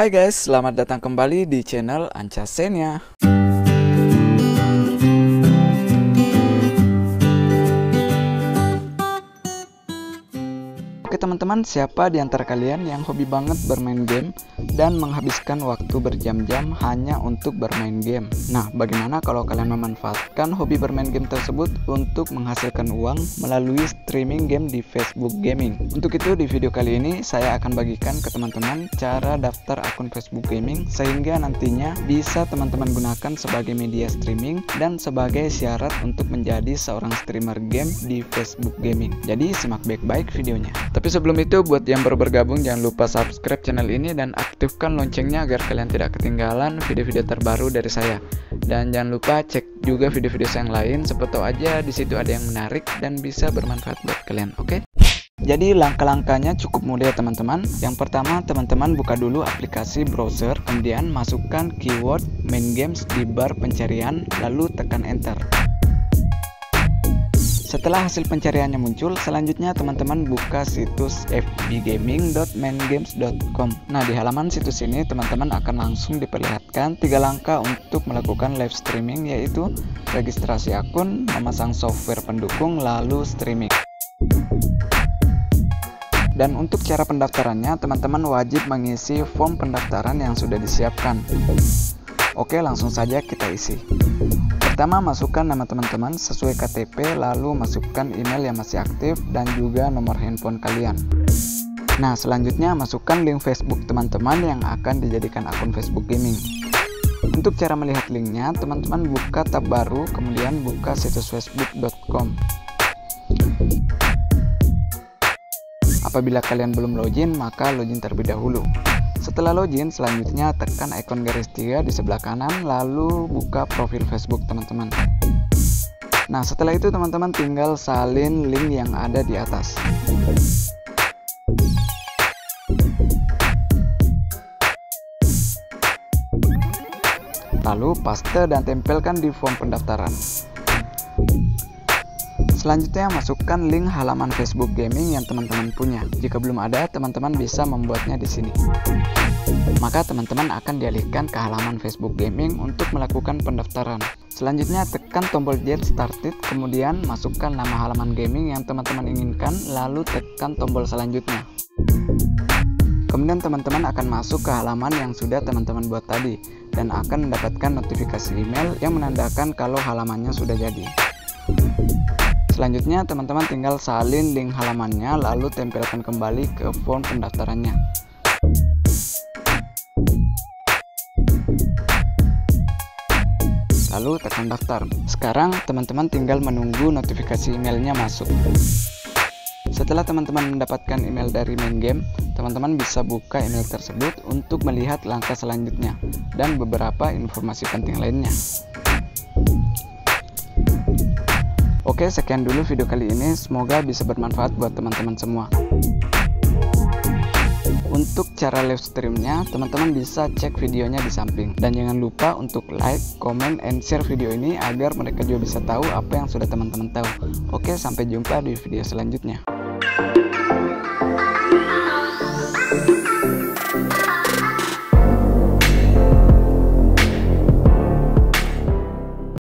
Hai guys, selamat datang kembali di channel Anca Senia. Oke teman-teman, siapa di antara kalian yang hobi banget bermain game dan menghabiskan waktu berjam-jam hanya untuk bermain game? Nah, bagaimana kalau kalian memanfaatkan hobi bermain game tersebut untuk menghasilkan uang melalui streaming game di Facebook Gaming? Untuk itu, di video kali ini saya akan bagikan ke teman-teman cara daftar akun Facebook Gaming sehingga nantinya bisa teman-teman gunakan sebagai media streaming dan sebagai syarat untuk menjadi seorang streamer game di Facebook Gaming. Jadi, simak baik-baik videonya. Tapi sebelum itu, buat yang baru bergabung jangan lupa subscribe channel ini dan aktifkan loncengnya agar kalian tidak ketinggalan video-video terbaru dari saya. Dan jangan lupa cek juga video-video saya yang lain, siapa tahu aja di situ ada yang menarik dan bisa bermanfaat buat kalian, oke? Jadi langkah-langkahnya cukup mudah teman-teman. Yang pertama, teman-teman buka dulu aplikasi browser, kemudian masukkan keyword Maingames di bar pencarian, lalu tekan enter. Setelah hasil pencariannya muncul, selanjutnya teman-teman buka situs fbgaming.mangames.com. Nah, di halaman situs ini teman-teman akan langsung diperlihatkan 3 langkah untuk melakukan live streaming, yaitu registrasi akun, memasang software pendukung, lalu streaming. Dan untuk cara pendaftarannya, teman-teman wajib mengisi form pendaftaran yang sudah disiapkan. Oke, langsung saja kita isi. Pertama, masukkan nama teman-teman sesuai KTP, lalu masukkan email yang masih aktif dan juga nomor handphone kalian. Nah, selanjutnya masukkan link Facebook teman-teman yang akan dijadikan akun Facebook Gaming. Untuk cara melihat linknya, teman-teman buka tab baru, kemudian buka situs facebook.com. Apabila kalian belum login, maka login terlebih dahulu. Setelah login, selanjutnya tekan ikon -3 di sebelah kanan, lalu buka profil Facebook teman-teman. Nah, setelah itu teman-teman tinggal salin link yang ada di atas. Lalu paste dan tempelkan di form pendaftaran. Selanjutnya, masukkan link halaman Facebook Gaming yang teman-teman punya. Jika belum ada, teman-teman bisa membuatnya di sini. Maka teman-teman akan dialihkan ke halaman Facebook Gaming untuk melakukan pendaftaran. Selanjutnya, tekan tombol Get Started, kemudian masukkan nama halaman gaming yang teman-teman inginkan, lalu tekan tombol selanjutnya. Kemudian teman-teman akan masuk ke halaman yang sudah teman-teman buat tadi, dan akan mendapatkan notifikasi email yang menandakan kalau halamannya sudah jadi. Selanjutnya, teman-teman tinggal salin link halamannya, lalu tempelkan kembali ke form pendaftarannya. Lalu tekan daftar. Sekarang, teman-teman tinggal menunggu notifikasi emailnya masuk. Setelah teman-teman mendapatkan email dari main game, teman-teman bisa buka email tersebut untuk melihat langkah selanjutnya dan beberapa informasi penting lainnya. Oke, sekian dulu video kali ini, semoga bisa bermanfaat buat teman-teman semua. Untuk cara live streamnya, teman-teman bisa cek videonya di samping. Dan jangan lupa untuk like, comment, and share video ini agar mereka juga bisa tahu apa yang sudah teman-teman tahu. Oke, sampai jumpa di video selanjutnya.